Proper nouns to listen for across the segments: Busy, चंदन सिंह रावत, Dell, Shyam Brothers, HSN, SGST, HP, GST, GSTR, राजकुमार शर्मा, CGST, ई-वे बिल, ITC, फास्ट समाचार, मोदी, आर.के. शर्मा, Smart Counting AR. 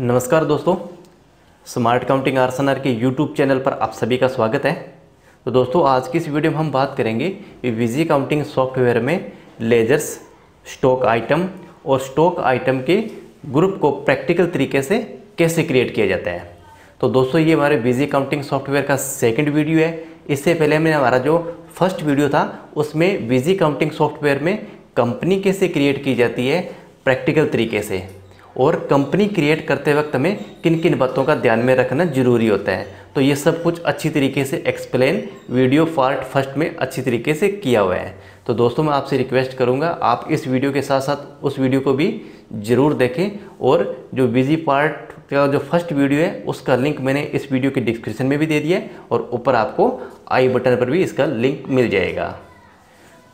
नमस्कार दोस्तों, smart counting R K YouTube channel पर आप सभी का स्वागत है। तो दोस्तों, आज की इस वीडियो में हम बात करेंगे बिजी काउंटिंग सॉफ्टवेयर में लेजर्स, स्टॉक आइटम और स्टॉक आइटम के ग्रुप को प्रैक्टिकल तरीके से कैसे क्रिएट किया जाता है। तो दोस्तों, ये हमारे बिजी काउंटिंग सॉफ्टवेयर का सेकेंड वीडियो है। इससे पहले हमने हमारा जो फर्स्ट वीडियो था उसमें बिजी काउंटिंग सॉफ्टवेयर में कंपनी कैसे क्रिएट की जाती है प्रैक्टिकल तरीके से, और कंपनी क्रिएट करते वक्त हमें किन किन बातों का ध्यान में रखना ज़रूरी होता है। तो ये सब कुछ अच्छी तरीके से एक्सप्लेन वीडियो पार्ट फर्स्ट में अच्छी तरीके से किया हुआ है। तो दोस्तों, मैं आपसे रिक्वेस्ट करूँगा आप इस वीडियो के साथ साथ उस वीडियो को भी ज़रूर देखें, और जो बिजी पार्ट का जो फर्स्ट वीडियो है उसका लिंक मैंने इस वीडियो के डिस्क्रिप्शन में भी दे दिया है, और ऊपर आपको आई बटन पर भी इसका लिंक मिल जाएगा।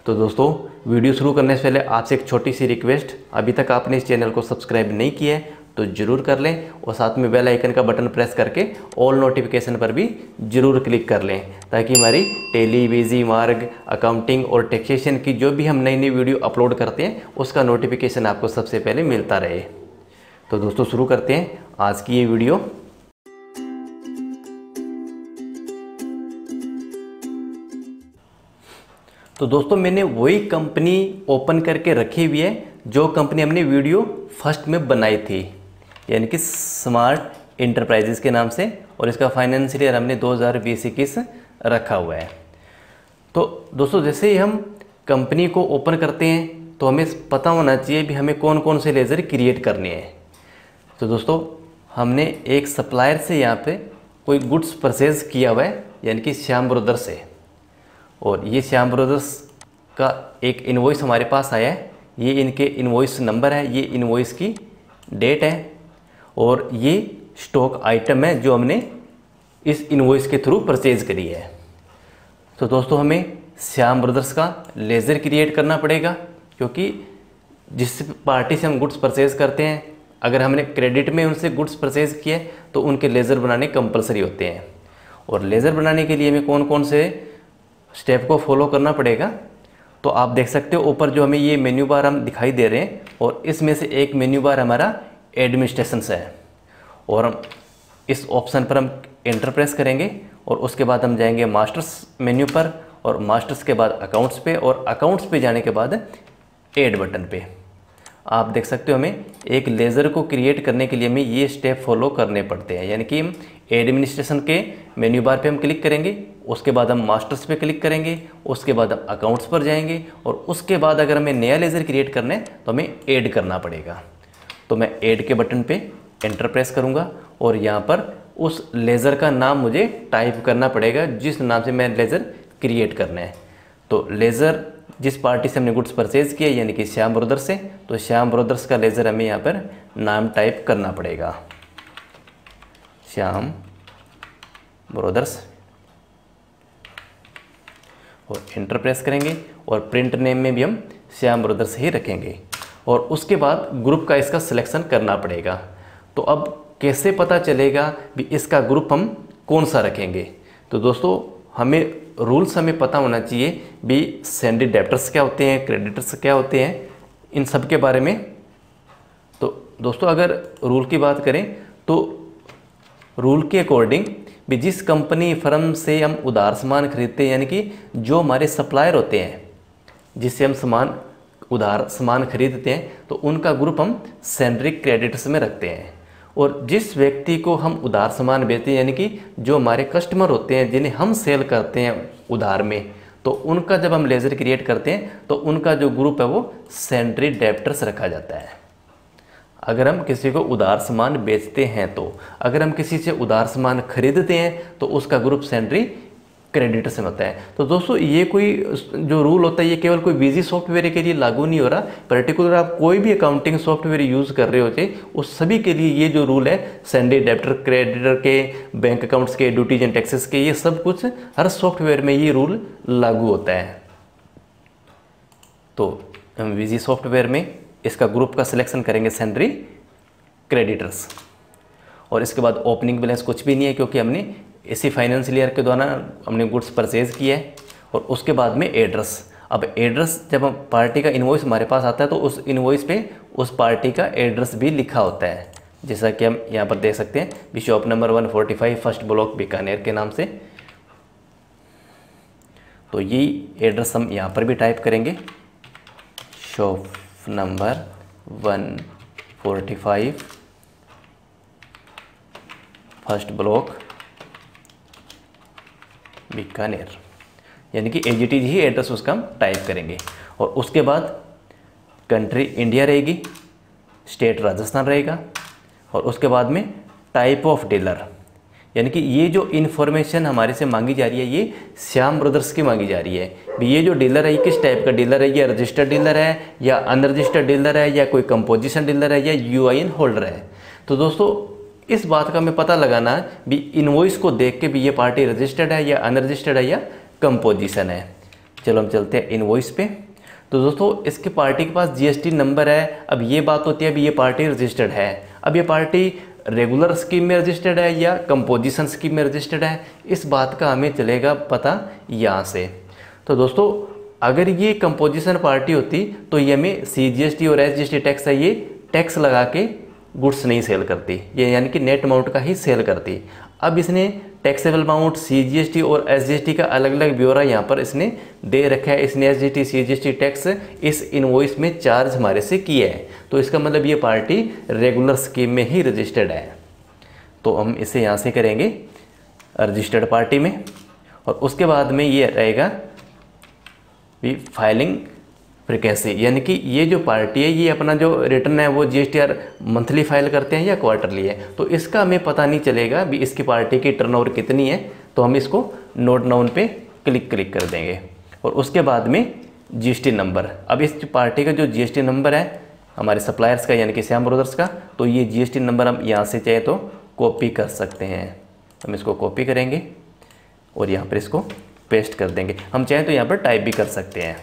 तो दोस्तों, वीडियो शुरू करने से पहले आपसे एक छोटी सी रिक्वेस्ट, अभी तक आपने इस चैनल को सब्सक्राइब नहीं किया है तो ज़रूर कर लें, और साथ में बेल आइकन का बटन प्रेस करके ऑल नोटिफिकेशन पर भी ज़रूर क्लिक कर लें, ताकि हमारी टेली, बिजी, मार्ग, अकाउंटिंग और टैक्सेशन की जो भी हम नई नई वीडियो अपलोड करते हैं उसका नोटिफिकेशन आपको सबसे पहले मिलता रहे। तो दोस्तों, शुरू करते हैं आज की ये वीडियो। तो दोस्तों, मैंने वही कंपनी ओपन करके रखी हुई है जो कंपनी हमने वीडियो फर्स्ट में बनाई थी, यानी कि स्मार्ट एंटरप्राइजेज़ के नाम से, और इसका फाइनेंशियल ईयर हमने 2020-21 रखा हुआ है। तो दोस्तों, जैसे ही हम कंपनी को ओपन करते हैं तो हमें पता होना चाहिए भी हमें कौन कौन से लेजर क्रिएट करने हैं। तो दोस्तों, हमने एक सप्लायर से यहाँ पे कोई गुड्स परचेज़ किया हुआ है, यानी कि श्याम ब्रदर्स से, और ये श्याम ब्रदर्स का एक इनवॉइस हमारे पास आया है। ये इनके इनवॉइस नंबर है, ये इनवॉइस की डेट है, और ये स्टॉक आइटम है जो हमने इस इनवॉइस के थ्रू परचेज़ करी है। तो दोस्तों, हमें श्याम ब्रदर्स का लेजर क्रिएट करना पड़ेगा, क्योंकि जिस पार्टी से हम गुड्स परचेज़ करते हैं अगर हमने क्रेडिट में उनसे गुड्स परचेज़ किए तो उनके लेजर बनाने कंपलसरी होते हैं, और लेजर बनाने के लिए हमें कौन कौन से स्टेप को फॉलो करना पड़ेगा। तो आप देख सकते हो ऊपर जो हमें ये मेन्यू बार हम दिखाई दे रहे हैं, और इसमें से एक मेन्यू बार हमारा एडमिनिस्ट्रेशन से है, और हम इस ऑप्शन पर हम एंटर प्रेस करेंगे, और उसके बाद हम जाएंगे मास्टर्स मेन्यू पर, और मास्टर्स के बाद अकाउंट्स पे, और अकाउंट्स पे जाने के बाद एड बटन पे। आप देख सकते हो हमें एक लेज़र को क्रिएट करने के लिए हमें ये स्टेप फॉलो करने पड़ते हैं, यानी कि हम एडमिनिस्ट्रेशन के मेन्यू बार पे हम क्लिक करेंगे, उसके बाद हम मास्टर्स पे क्लिक करेंगे, उसके बाद हम अकाउंट्स पर जाएंगे, और उसके बाद अगर हमें नया लेज़र क्रिएट करना है तो हमें ऐड करना पड़ेगा। तो मैं ऐड के बटन पे एंटर प्रेस करूँगा, और यहाँ पर उस लेज़र का नाम मुझे टाइप करना पड़ेगा जिस नाम से मैं लेज़र क्रिएट करना है। तो लेज़र जिस पार्टी से हमने गुड्स परचेज़ किया, यानी कि श्याम ब्रदर्स से, तो श्याम ब्रदर्स का लेज़र हमें यहाँ पर नाम टाइप करना पड़ेगा, श्याम ब्रदर्स, और एंटर प्रेस करेंगे, और प्रिंट नेम में भी हम श्याम ब्रदर्स ही रखेंगे, और उसके बाद ग्रुप का इसका सिलेक्शन करना पड़ेगा। तो अब कैसे पता चलेगा भी इसका ग्रुप हम कौन सा रखेंगे? तो दोस्तों, हमें रूल्स हमें पता होना चाहिए भी सेंडी डेप्टर्स क्या होते हैं, क्रेडिटर्स क्या होते हैं, इन सब के बारे में। तो दोस्तों, अगर रूल की बात करें तो रूल के अकॉर्डिंग भी जिस कंपनी फर्म से हम उधार सामान खरीदते हैं, यानी कि जो हमारे सप्लायर होते हैं जिससे हम सामान उधार सामान खरीदते हैं, तो उनका ग्रुप हम सेंडरी क्रेडिटर्स में रखते हैं, और जिस व्यक्ति को हम उधार सामान बेचते हैं, यानी कि जो हमारे कस्टमर होते हैं जिन्हें हम सेल करते हैं उधार में, तो उनका जब हम लेजर क्रिएट करते हैं तो उनका जो ग्रुप है वो सेंडरी डेप्टर्स रखा जाता है। अगर हम किसी को उधार सामान बेचते हैं, तो अगर हम किसी से उधार सामान खरीदते हैं तो उसका ग्रुप सेंडरी क्रेडिटर्स में होता है। तो दोस्तों, ये कोई जो रूल होता है ये केवल कोई बिजी सॉफ्टवेयर के लिए लागू नहीं हो रहा, पर्टिकुलर आप कोई भी अकाउंटिंग सॉफ्टवेयर यूज़ कर रहे होते उस सभी के लिए ये जो रूल है सेंडरी डेप्टर क्रेडिटर के, बैंक अकाउंट्स के, ड्यूटीज एंड टैक्सेस के, ये सब कुछ हर सॉफ्टवेयर में ये रूल लागू होता है। तो हम बिजी सॉफ्टवेयर में इसका ग्रुप का सिलेक्शन करेंगे सेंडरी क्रेडिटर्स, और इसके बाद ओपनिंग बैलेंस कुछ भी नहीं है क्योंकि हमने इसी फाइनेंशियल ईयर के दौरान हमने गुड्स परचेज़ किया है, और उसके बाद में एड्रेस। अब एड्रेस जब हम पार्टी का इनवॉइस हमारे पास आता है तो उस इनवॉइस पे उस पार्टी का एड्रेस भी लिखा होता है, जैसा कि हम यहाँ पर देख सकते हैं कि shop number 145 first block Bikaner के नाम से। तो ये एड्रेस हम यहाँ पर भी टाइप करेंगे, shop number 145 first block Bikaner, यानी कि एजीटी ही एड्रेस उसका हम टाइप करेंगे। और उसके बाद कंट्री इंडिया रहेगी, स्टेट राजस्थान रहेगा, और उसके बाद में टाइप ऑफ डीलर, यानी कि ये जो इन्फॉर्मेशन हमारे से मांगी जा रही है ये श्याम ब्रदर्स की मांगी जा रही है। भी ये जो डीलर है किस टाइप का डीलर है, या रजिस्टर्ड डीलर है या अनरजिस्टर्ड डीलर है या कोई कंपोजिशन डीलर है या यूआईएन होल्डर है। तो दोस्तों इस बात का हमें पता लगाना भी इनवॉइस को देख के भी ये पार्टी रजिस्टर्ड है या अनरजिस्टर्ड है या कंपोजिशन है। चलो हम चलते हैं इनवॉइस पे। तो दोस्तों इसके पार्टी के पास जीएसटी नंबर है। अब ये बात होती है अभी ये पार्टी रजिस्टर्ड है, अब ये पार्टी रेगुलर स्कीम में रजिस्टर्ड है या कंपोजिशन स्कीम में रजिस्टर्ड है, इस बात का हमें चलेगा पता यहाँ से। तो दोस्तों अगर ये कंपोजिशन पार्टी होती तो ये हमें सीजीएसटी और एसजीएसटी टैक्स है ये टैक्स लगा के गुड्स नहीं सेल करती, ये यानी कि नेट अमाउंट का ही सेल करती। अब इसने टैक्सेबल अमाउंट सीजीएसटी और एसजीएसटी का अलग अलग ब्यौरा यहाँ पर इसने दे रखा है। इसने एसजीएसटी सीजीएसटी टैक्स इस इनवॉइस में चार्ज हमारे से किया है, तो इसका मतलब ये पार्टी रेगुलर स्कीम में ही रजिस्टर्ड है। तो हम इसे यहाँ से करेंगे रजिस्टर्ड पार्टी में, और उसके बाद में ये रहेगा भी फाइलिंग फ्रिक्वेंसी, यानी कि ये जो पार्टी है ये अपना जो रिटर्न है वो जीएसटीआर मंथली फाइल करते हैं या क्वार्टरली है, तो इसका हमें पता नहीं चलेगा भी इसकी पार्टी की टर्नओवर कितनी है। तो हम इसको नोट डाउन पे क्लिक कर देंगे, और उसके बाद में जीएसटी नंबर। अब इस पार्टी का जो जीएसटी नंबर है हमारे सप्लायर्स का यानी कि श्याम ब्रदर्स का, तो ये जीएसटी नंबर हम यहाँ से चाहे तो कॉपी कर सकते हैं। हम इसको कॉपी करेंगे और यहाँ पर इसको पेस्ट कर देंगे, हम चाहें तो यहाँ पर टाइप भी कर सकते हैं।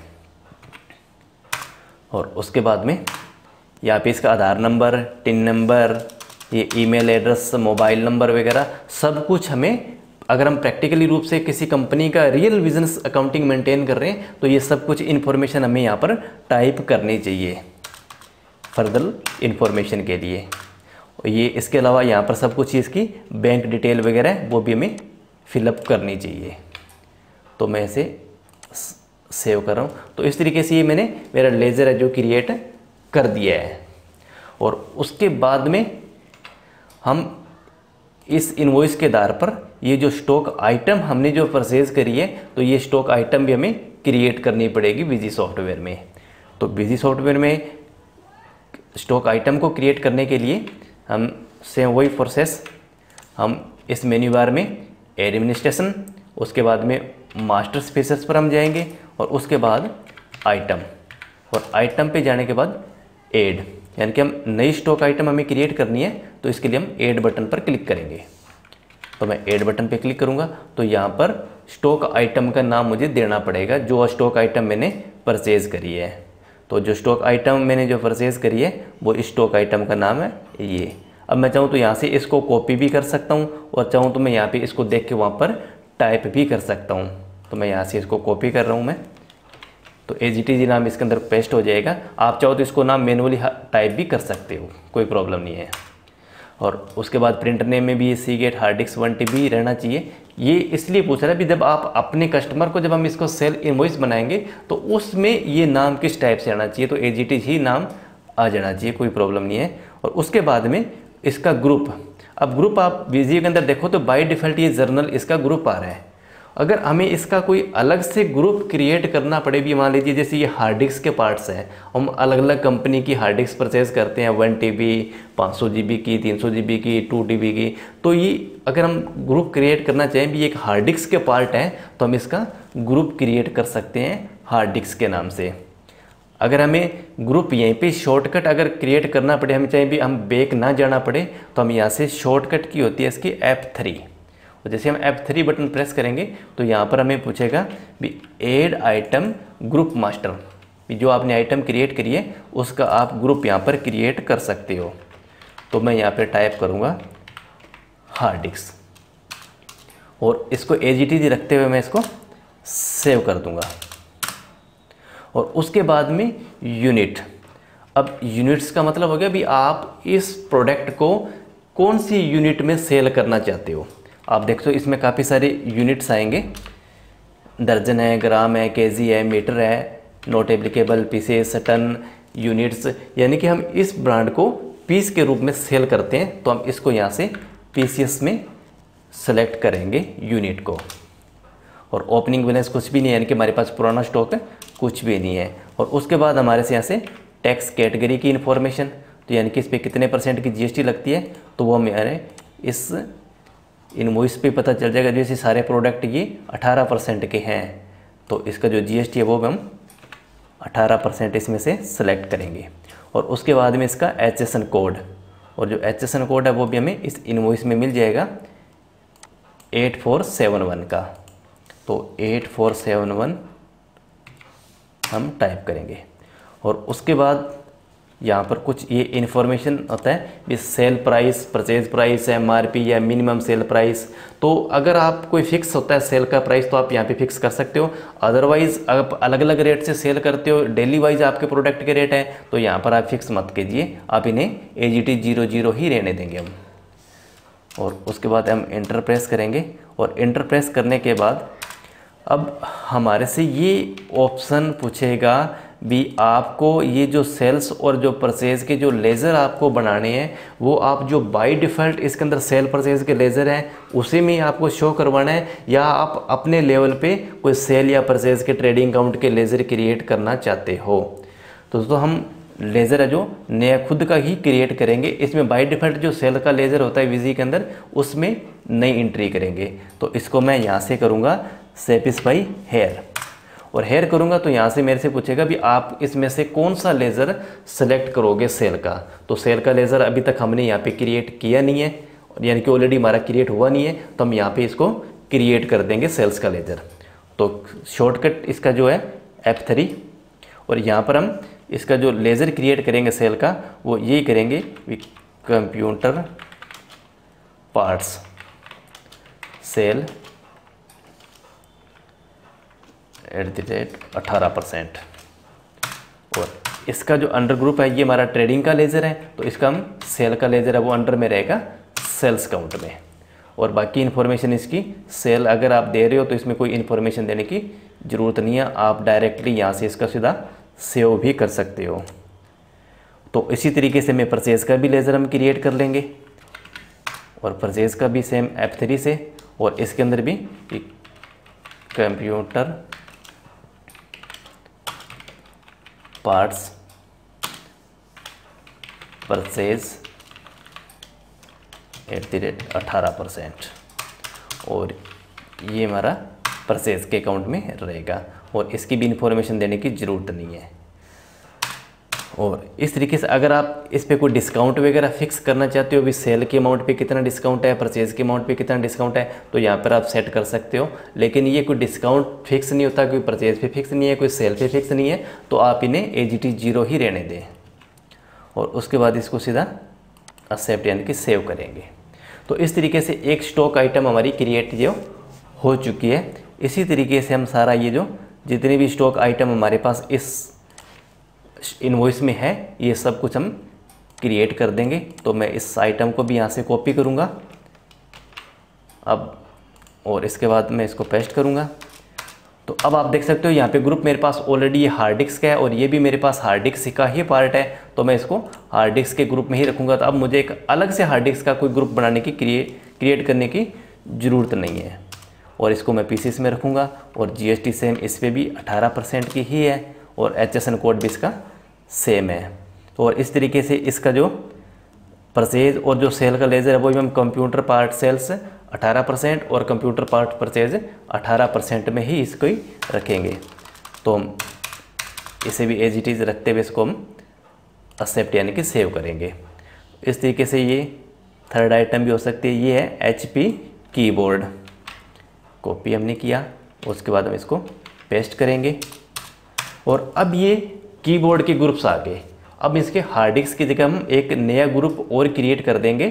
और उसके बाद में यहाँ पे इसका आधार नंबर, टिन नंबर, ये ईमेल एड्रेस, मोबाइल नंबर वगैरह सब कुछ हमें, अगर हम प्रैक्टिकली रूप से किसी कंपनी का रियल बिजनेस अकाउंटिंग मेंटेन कर रहे हैं तो ये सब कुछ इन्फॉर्मेशन हमें यहाँ पर टाइप करनी चाहिए फर्दर इन्फॉर्मेशन के लिए। और ये इसके अलावा यहाँ पर सब कुछ इसकी बैंक डिटेल वगैरह वो भी हमें फिलअप करनी चाहिए। तो मैं इसे सेव कर रहा हूँ। तो इस तरीके से ये मैंने मेरा लेज़र है जो क्रिएट कर दिया है। और उसके बाद में हम इस इनवॉइस के आधार पर ये जो स्टॉक आइटम हमने जो परचेज़ करी है तो ये स्टॉक आइटम भी हमें क्रिएट करनी पड़ेगी बिजी सॉफ्टवेयर में। तो बिजी सॉफ्टवेयर में स्टॉक आइटम को क्रिएट करने के लिए हम सेम वही प्रोसेस, हम इस मेन्यू बार में एडमिनिस्ट्रेशन, उसके बाद में मास्टर स्पेसेस पर हम जाएंगे, और उसके बाद आइटम, और आइटम पे जाने के बाद ऐड, यानी कि हम नई स्टॉक आइटम हमें क्रिएट करनी है तो इसके लिए हम ऐड बटन पर क्लिक करेंगे। तो मैं ऐड बटन पे क्लिक करूँगा तो यहाँ पर स्टॉक आइटम का नाम मुझे देना पड़ेगा जो स्टॉक आइटम मैंने परचेज़ करी है। तो जो स्टॉक आइटम मैंने जो परचेज़ करी है वो स्टॉक आइटम का नाम है ये। अब मैं चाहूँ तो यहाँ से इसको कॉपी भी कर सकता हूँ और चाहूँ तो मैं यहाँ पर इसको देख के वहाँ पर टाइप भी कर सकता हूँ। तो मैं यहाँ से इसको कॉपी कर रहा हूँ मैं, तो एजीटीजी नाम इसके अंदर पेस्ट हो जाएगा। आप चाहो तो इसको नाम मैनुअली टाइप भी कर सकते हो, कोई प्रॉब्लम नहीं है। और उसके बाद प्रिंटर नेम में भी सीगेट हार्ड डिस्क 1 TB रहना चाहिए। ये इसलिए पूछ रहा है भी जब आप अपने कस्टमर को जब हम इसको सेल इनवॉइस बनाएंगे तो उसमें ये नाम किस टाइप से आना चाहिए, तो एजीटीजी नाम आ जाना चाहिए, कोई प्रॉब्लम नहीं है। और उसके बाद में इसका ग्रुप, अब ग्रुप आप बिजी के अंदर देखो तो बाय डिफ़ॉल्ट ये जर्नल इसका ग्रुप आ रहा है। अगर हमें इसका कोई अलग से ग्रुप क्रिएट करना पड़े भी, मान लीजिए जैसे ये हार्ड डिस्क के पार्ट्स हैं, हम अलग अलग कंपनी की हार्ड डिस्क परचेज़ करते हैं 1 TB, 500 GB की, 300 GB की, 2 TB की, तो ये अगर हम ग्रुप क्रिएट करना चाहें भी एक हार्ड डिस्क के पार्ट हैं तो हम इसका ग्रुप क्रिएट कर सकते हैं हार्ड डिस्क के नाम से। अगर हमें ग्रुप यहीं पे शॉर्टकट अगर क्रिएट करना पड़े, हमें चाहें भी हम बैक ना जाना पड़े, तो हम यहाँ से शॉर्टकट की होती है इसकी F3। तो जैसे हम F3 बटन प्रेस करेंगे तो यहाँ पर हमें पूछेगा भी ऐड आइटम ग्रुप मास्टर, जो आपने आइटम क्रिएट करी है उसका आप ग्रुप यहाँ पर क्रिएट कर सकते हो। तो मैं यहाँ पर टाइप करूँगा हार्ड डिस्क, और इसको एजीटीजी रखते हुए मैं इसको सेव कर दूँगा। और उसके बाद में यूनिट, अब यूनिट्स का मतलब हो गया भी आप इस प्रोडक्ट को कौन सी यूनिट में सेल करना चाहते हो। आप देखो इसमें काफ़ी सारे यूनिट्स आएंगे, दर्जन है, ग्राम है, केजी है, मीटर है, not applicable, pieces, ton, units, यानी कि हम इस ब्रांड को पीस के रूप में सेल करते हैं तो हम इसको यहाँ से पीसीएस में सेलेक्ट करेंगे यूनिट को। और ओपनिंग बैलेंस कुछ भी नहीं है, यानी कि हमारे पास पुराना स्टॉक है, कुछ भी नहीं है। और उसके बाद हमारे से यहाँ से टैक्स कैटेगरी की इन्फॉर्मेशन, तो यानी कि इस पर कितने % की जीएसटी लगती है तो वो हमें इस इनवॉइस पे पता चल जाएगा। जैसे सारे प्रोडक्ट ये 18% के हैं तो इसका जो जीएसटी है वो हम 18% इसमें से सेलेक्ट करेंगे। और उसके बाद में इसका एचएसएन कोड, और जो एचएसएन कोड है वो भी हमें इस इनवॉइस में मिल जाएगा 8471 का। तो 8471 हम टाइप करेंगे। और उसके बाद यहाँ पर कुछ ये इन्फॉर्मेशन होता है कि sale price, purchase price, MRP या मिनिमम सेल प्राइस। तो अगर आप कोई फिक्स होता है सेल का प्राइस तो आप यहाँ पे फिक्स कर सकते हो, अदरवाइज़ आप अलग अलग रेट से सेल करते हो, डेली वाइज आपके प्रोडक्ट के रेट हैं तो यहाँ पर आप फिक्स मत कीजिए, आप इन्हें AGT 00 ही रहने देंगे हम। और उसके बाद हम एंटर प्रेस करेंगे, और एंटर प्रेस करने के बाद अब हमारे से ये ऑप्शन पूछेगा भी आपको ये जो सेल्स और जो परचेज़ के जो लेज़र आपको बनाने हैं वो आप जो बाय डिफ़ॉल्ट इसके अंदर सेल परचेज़ के लेज़र हैं उसी में आपको शो करवाना है, या आप अपने लेवल पे कोई सेल या परचेज़ के ट्रेडिंग अकाउंट के लेज़र क्रिएट करना चाहते हो। तो हम लेज़र है जो नया खुद का ही क्रिएट करेंगे। इसमें बाय डिफ़ॉल्ट जो सेल का लेज़र होता है विजी के अंदर उसमें नई एंट्री करेंगे। तो इसको मैं यहाँ से करूँगा सेटिस्फाई हेयर, और हेयर करूंगा तो यहाँ से मेरे से पूछेगा भी आप इसमें से कौन सा लेज़र सेलेक्ट करोगे सेल का। तो सेल का लेज़र अभी तक हमने यहाँ पे क्रिएट किया नहीं है, यानी कि ऑलरेडी हमारा क्रिएट हुआ नहीं है तो हम यहाँ पे इसको क्रिएट कर देंगे सेल्स का लेज़र। तो शॉर्टकट इसका जो है F3, और यहाँ पर हम इसका जो लेज़र क्रिएट करेंगे सेल का वो ये करेंगे कंप्यूटर पार्ट्स सेल @ 18%, और इसका जो अंडर ग्रुप है ये हमारा ट्रेडिंग का लेज़र है तो इसका हम सेल का लेज़र है वो अंडर में रहेगा सेल्स काउंट में। और बाकी इन्फॉर्मेशन इसकी सेल अगर आप दे रहे हो तो इसमें कोई इन्फॉर्मेशन देने की ज़रूरत नहीं है, आप डायरेक्टली यहाँ से इसका सीधा सेव भी कर सकते हो। तो इसी तरीके से मैं परचेज़ का भी लेज़र हम क्रिएट कर लेंगे, और परचेज़ का भी सेम F3 से, और इसके अंदर भी कंप्यूटर पार्ट्स परचेज @ 18%, और ये हमारा परचेज के अकाउंट में रहेगा और इसकी भी इंफॉर्मेशन देने की ज़रूरत नहीं है। और इस तरीके से अगर आप इस पे कोई डिस्काउंट वगैरह फिक्स करना चाहते हो भी सेल के अमाउंट पे कितना डिस्काउंट है, परचेज़ के अमाउंट पे कितना डिस्काउंट है तो यहाँ पर आप सेट कर सकते हो। लेकिन ये कोई डिस्काउंट फिक्स नहीं होता, कोई परचेज़ पे फिक्स नहीं है, कोई सेल पे फिक्स नहीं है, तो आप इन्हें AGT 0 ही रहने दें। और उसके बाद इसको सीधा एक्सेप्ट यानी कि सेव करेंगे। तो इस तरीके से एक स्टॉक आइटम हमारी क्रिएट जो हो चुकी है। इसी तरीके से हम सारा ये जो जितने भी स्टॉक आइटम हमारे पास इस इनवॉइस में है ये सब कुछ हम क्रिएट कर देंगे। तो मैं इस आइटम को भी यहाँ से कॉपी करूँगा अब, और इसके बाद मैं इसको पेस्ट करूँगा। तो अब आप देख सकते हो यहाँ पे ग्रुप मेरे पास ऑलरेडी ये हार्ड डिस्क है और ये भी मेरे पास हार्ड डिस्क का ही पार्ट है तो मैं इसको हार्ड डिस्क के ग्रुप में ही रखूँगा। तो अब मुझे एक अलग से हार्ड डिस्क का कोई ग्रुप बनाने की क्रिएट करने की ज़रूरत नहीं है। और इसको मैं पीसीएस में रखूँगा, और GST सेम इस पर भी 18% की ही है, और HSN कोड भी इसका सेम है। और इस तरीके से इसका जो परचेज और जो सेल का लेज़र है वो भी हम कंप्यूटर पार्ट सेल्स 18% और कंप्यूटर पार्ट परचेज 18% में ही इसको ही रखेंगे। तो हम इसे भी AGT रखते हुए इसको हम एक्सेप्ट यानी कि सेव करेंगे। इस तरीके से ये थर्ड आइटम भी हो सकती है। ये है HP कीबोर्ड, कॉपी हमने किया, उसके बाद हम इसको पेस्ट करेंगे। और अब ये कीबोर्ड के ग्रुप्स आ गए। अब इसके हार्ड डिस्क की जगह हम एक नया ग्रुप और क्रिएट कर देंगे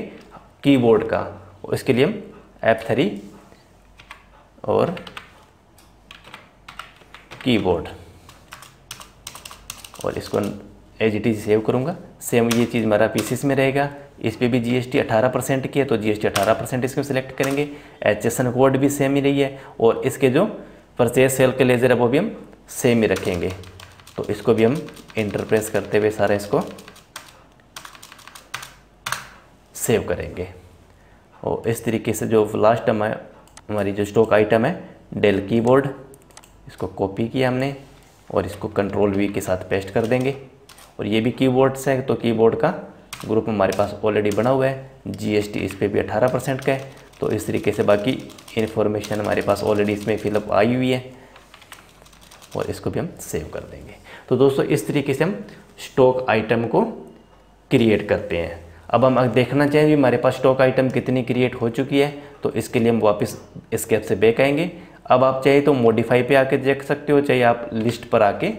कीबोर्ड का, और इसके लिए हम F3 और कीबोर्ड, और इसको एज इट इज सेव करूँगा। सेम ये चीज़ हमारा पीसीस में रहेगा, इस पे भी जीएसटी 18% की है तो जीएसटी 18% इसमें सेलेक्ट करेंगे। एचएसएन कोड भी सेम ही रही है और इसके जो परचेज सेल के लेजर है वो भी हम सेम ही रखेंगे। तो इसको भी हम इंटरप्रेस करते हुए सारा इसको सेव करेंगे। और इस तरीके से जो लास्ट हम है हमारी जो स्टॉक आइटम है डेल कीबोर्ड, इसको कॉपी किया हमने और इसको कंट्रोल वी के साथ पेस्ट कर देंगे। और ये भी कीबोर्ड्स हैं तो कीबोर्ड का ग्रुप हमारे पास ऑलरेडी बना हुआ है। जीएसटी इस पे भी 18% का है। तो इस तरीके से बाकी इन्फॉर्मेशन हमारे पास ऑलरेडी इसमें फिलअप आई हुई है और इसको भी हम सेव कर देंगे। तो दोस्तों इस तरीके से हम स्टॉक आइटम को क्रिएट करते हैं। अब हम देखना चाहेंगे हमारे पास स्टॉक आइटम कितनी क्रिएट हो चुकी है, तो इसके लिए हम वापस स्केप से बैक आएंगे। अब आप चाहे तो मॉडिफाई पे आके देख सकते हो, चाहे आप लिस्ट पर आके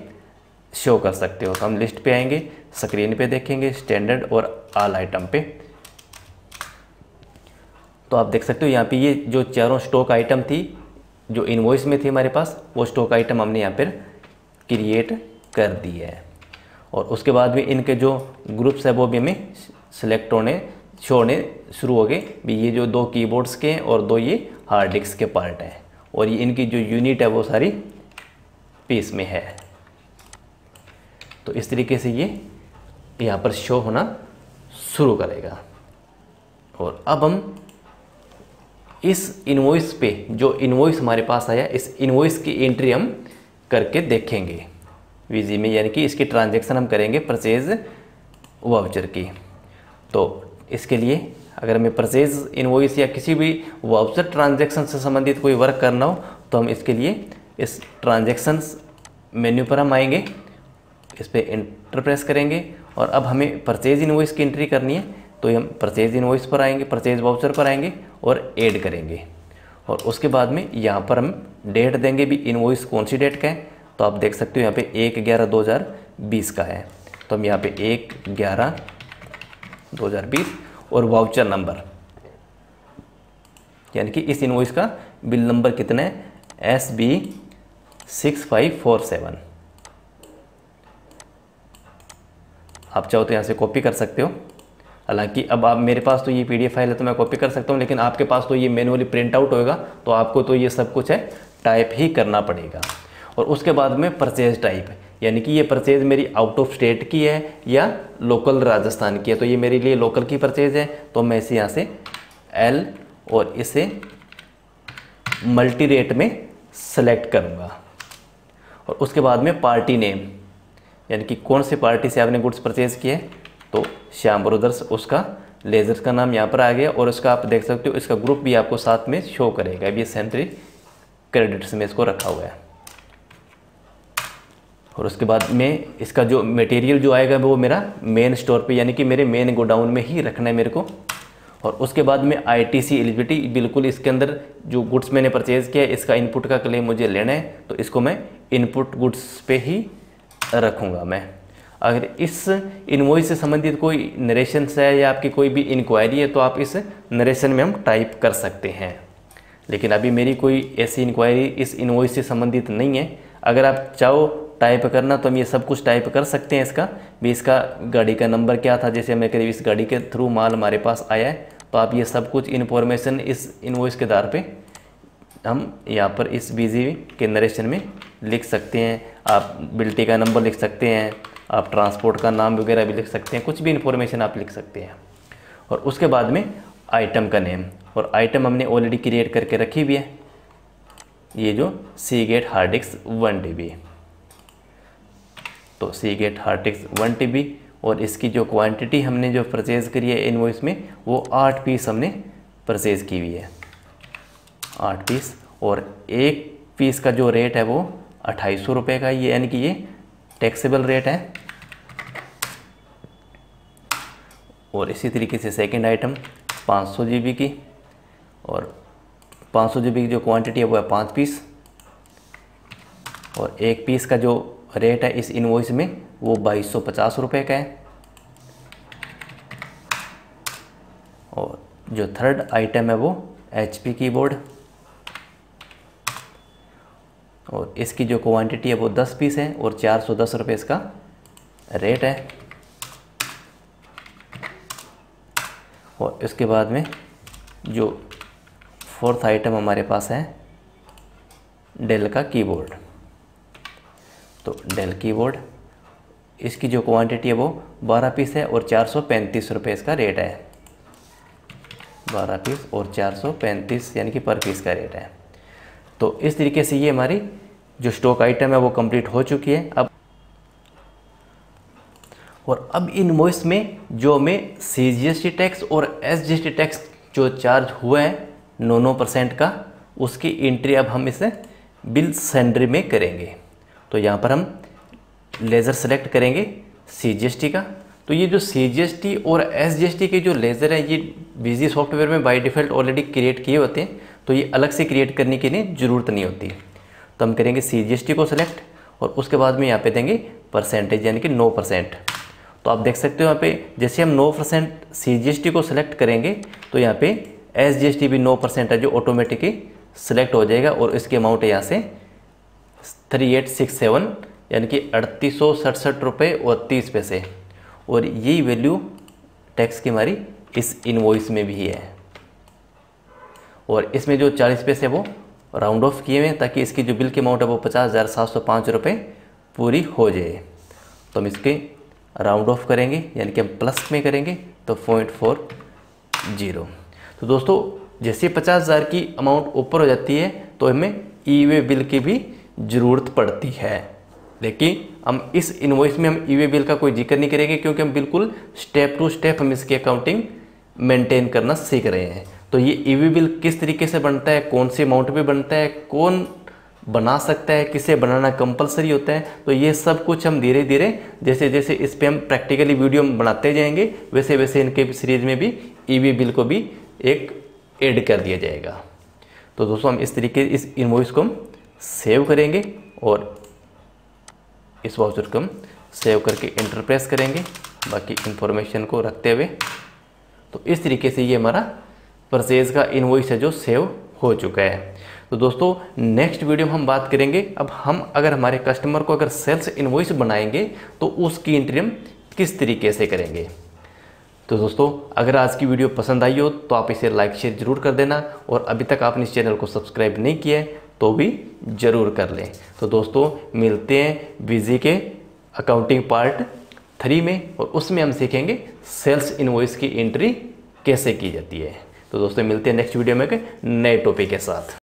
शो कर सकते हो। तो हम लिस्ट पे आएंगे, स्क्रीन पे देखेंगे स्टैंडर्ड और आल आइटम पे। तो आप देख सकते हो यहाँ पे ये जो चारों स्टॉक आइटम थी जो इनवॉइस में थी हमारे पास, वो स्टॉक आइटम हमने यहाँ पर क्रिएट कर दी है। और उसके बाद भी इनके जो ग्रुप्स है वो भी हमें सिलेक्ट होने शो होने शुरू हो गए। ये जो दो कीबोर्ड्स के हैं और दो ये हार्ड डिस्क के पार्ट हैं और ये इनकी जो यूनिट है वो सारी पीस में है। तो इस तरीके से ये यहाँ पर शो होना शुरू करेगा। और अब हम इस इनवॉइस पे जो इनवॉइस हमारे पास आया, इस इनवॉइस की एंट्री हम करके देखेंगे विजी में, यानी कि इसकी ट्रांजैक्शन हम करेंगे परचेज वाउचर की। तो इसके लिए अगर हमें परचेज इनवॉइस या किसी भी वाउचर ट्रांजैक्शन से संबंधित कोई वर्क करना हो तो हम इसके लिए इस ट्रांजैक्शंस मेन्यू पर हम आएंगे, इस पर इंटरप्रेस करेंगे। और अब हमें परचेज इनवॉइस की एंट्री करनी है तो हम परचेज इनवॉइस पर आएंगे, परचेज वाउचर पर आएंगे और ऐड करेंगे। और उसके बाद में यहाँ पर हम डेट देंगे भी इनवॉइस कौन सी डेट का है। तो आप देख सकते हो यहाँ पे 1/11/2020 का है, तो हम यहाँ पे 1/11/2020 और वाउचर नंबर यानी कि इस इनवॉइस का बिल नंबर कितना है SB 6547। आप चाहो तो यहाँ से कॉपी कर सकते हो, हालांकि अब आप मेरे पास तो ये पीडीएफ फाइल है तो मैं कॉपी कर सकता हूँ, लेकिन आपके पास तो ये मैनुअली प्रिंट आउट होगा तो आपको तो ये सब कुछ है टाइप ही करना पड़ेगा। और उसके बाद में परचेज टाइप यानी कि ये परचेज मेरी आउट ऑफ स्टेट की है या लोकल राजस्थान की है, तो ये मेरे लिए लोकल की परचेज है। तो मैं इसे यहाँ से एल और इसे मल्टी रेट में सेलेक्ट करूँगा। और उसके बाद में पार्टी नेम यानी कि कौन से पार्टी से आपने गुड्स परचेज किए, तो श्याम ब्रदर्स उसका लेजर का नाम यहाँ पर आ गया। और इसका आप देख सकते हो इसका ग्रुप भी आपको साथ में शो करेगा। अब ये सेंट्री क्रेडिट्स में इसको रखा हुआ है। और उसके बाद में इसका जो मटेरियल जो आएगा वो मेरा मेन स्टोर पे यानी कि मेरे मेन गोडाउन में ही रखना है मेरे को। और उसके बाद में आईटीसी एलिजिबिलिटी, बिल्कुल इसके अंदर जो गुड्स मैंने परचेज़ किया है इसका इनपुट का क्लेम मुझे लेना है, तो इसको मैं इनपुट गुड्स पे ही रखूँगा। मैं अगर इस इनवॉइस से संबंधित कोई नरेशंस है या आपकी कोई भी इंक्वायरी है तो आप इस नरेशन में हम टाइप कर सकते हैं, लेकिन अभी मेरी कोई ऐसी इंक्वायरी इस इनवॉइस से संबंधित नहीं है। अगर आप चाहो टाइप करना तो हम ये सब कुछ टाइप कर सकते हैं। इसका भी इसका गाड़ी का नंबर क्या था, जैसे हमें करीब इस गाड़ी के थ्रू माल हमारे पास आया है, तो आप ये सब कुछ इन्फॉर्मेशन इस इनवॉइस के आधार पर हम यहाँ पर इस बिजी के नरेशन में लिख सकते हैं। आप बिल्टी का नंबर लिख सकते हैं, आप ट्रांसपोर्ट का नाम वगैरह भी लिख सकते हैं, कुछ भी इन्फॉर्मेशन आप लिख सकते हैं। और उसके बाद में आइटम का नेम, और आइटम हमने ऑलरेडी क्रिएट करके रखी हुई है ये जो सीगेट हार्ड डिस्क 1 TB, तो सीगेट हार्ड डिस्क 1 TB। और इसकी जो क्वांटिटी हमने जो परचेज़ करी है इनवॉइस में वो 8 पीस हमने परचेज़ की हुई है, 8 पीस। और 1 पीस का जो रेट है वो 2800 रुपये का, ये यानी कि ये टैक्सेबल रेट है। और इसी तरीके से सेकंड आइटम 500 GB की, और 500 GB की जो क्वांटिटी है वो है 5 पीस, और 1 पीस का जो रेट है इस इनवॉइस में वो 2250 रुपये का है। और जो थर्ड आइटम है वो HP कीबोर्ड, और इसकी जो क्वांटिटी है वो 10 पीस है और 410 रुपये इसका रेट है और इसके बाद में जो फोर्थ आइटम हमारे पास है डेल का कीबोर्ड। तो डेल कीबोर्ड इसकी जो क्वांटिटी है वो 12 पीस है और 435 रुपये इसका रेट है, 12 पीस और 435 यानी कि पर पीस का रेट है। तो इस तरीके से ये हमारी जो स्टॉक आइटम है वो कंप्लीट हो चुकी है। अब इनवॉइस में जो हमें CGST टैक्स और SGST टैक्स जो चार्ज हुआ है 9% का, उसकी एंट्री अब हम इसे बिल सेंडरी में करेंगे। तो यहाँ पर हम लेज़र सेलेक्ट करेंगे CGST का। तो ये जो CGST और SGST के जो लेज़र है ये बिजी सॉफ्टवेयर में बाय डिफ़ॉल्ट ऑलरेडी क्रिएट किए होते हैं, तो ये अलग से क्रिएट करने के लिए ज़रूरत नहीं होती। तो हम करेंगे CGST को सेलेक्ट और उसके बाद में यहाँ पे देंगे परसेंटेज यानी कि 9%। तो आप देख सकते हो यहाँ पे जैसे हम 9% CGST को सिलेक्ट करेंगे तो यहाँ पे SGST भी 9% है जो ऑटोमेटिकली सिलेक्ट हो जाएगा और इसकी अमाउंट यहाँ से 3867 यानी कि 3867 रुपये और 30 पैसे, और यही वैल्यू टैक्स की हमारी इस इनवॉइस में भी है। और इसमें जो 40 पैसे वो राउंड ऑफ किए हुए हैं ताकि इसकी जो बिल की अमाउंट है वो 50,705 रुपये पूरी हो जाए। तो हम इसके राउंड ऑफ करेंगे यानी कि हम प्लस में करेंगे तो 0.40। तो दोस्तों जैसे 50,000 की अमाउंट ऊपर हो जाती है तो हमें ई-वे बिल की भी ज़रूरत पड़ती है, लेकिन हम इस इनवॉइस में हम ई-वे बिल का कोई जिक्र नहीं करेंगे क्योंकि हम बिल्कुल स्टेप टू स्टेप हम इसकी अकाउंटिंग मेंटेन करना सीख रहे हैं। तो ये ई-वे बिल किस तरीके से बनता है, कौन सी अमाउंट पे बनता है, कौन बना सकता है, किसे बनाना कंपलसरी होता है, तो ये सब कुछ हम धीरे धीरे जैसे जैसे इस पर हम प्रैक्टिकली वीडियो बनाते जाएंगे वैसे वैसे इनके सीरीज़ में भी ई-वे बिल को भी एक ऐड कर दिया जाएगा। तो दोस्तों हम इस तरीके इस इनवॉइस को हम सेव करेंगे और इस वाउचर को हम सेव करके एंटर प्रेस करेंगे, बाकी इन्फॉर्मेशन को रखते हुए। तो इस तरीके से ये हमारा परचेज़ का इनवॉइस है जो सेव हो चुका है। तो दोस्तों नेक्स्ट वीडियो में हम बात करेंगे अब हम अगर हमारे कस्टमर को अगर सेल्स इनवॉइस बनाएंगे तो उसकी एंट्री हम किस तरीके से करेंगे। तो दोस्तों अगर आज की वीडियो पसंद आई हो तो आप इसे लाइक शेयर ज़रूर कर देना, और अभी तक आपने इस चैनल को सब्सक्राइब नहीं किया है तो भी ज़रूर कर लें। तो दोस्तों मिलते हैं बिजी के अकाउंटिंग पार्ट 3 में, और उसमें हम सीखेंगे सेल्स इनवॉइस की एंट्री कैसे की जाती है। तो दोस्तों मिलते हैं नेक्स्ट वीडियो में एक नए टॉपिक के साथ।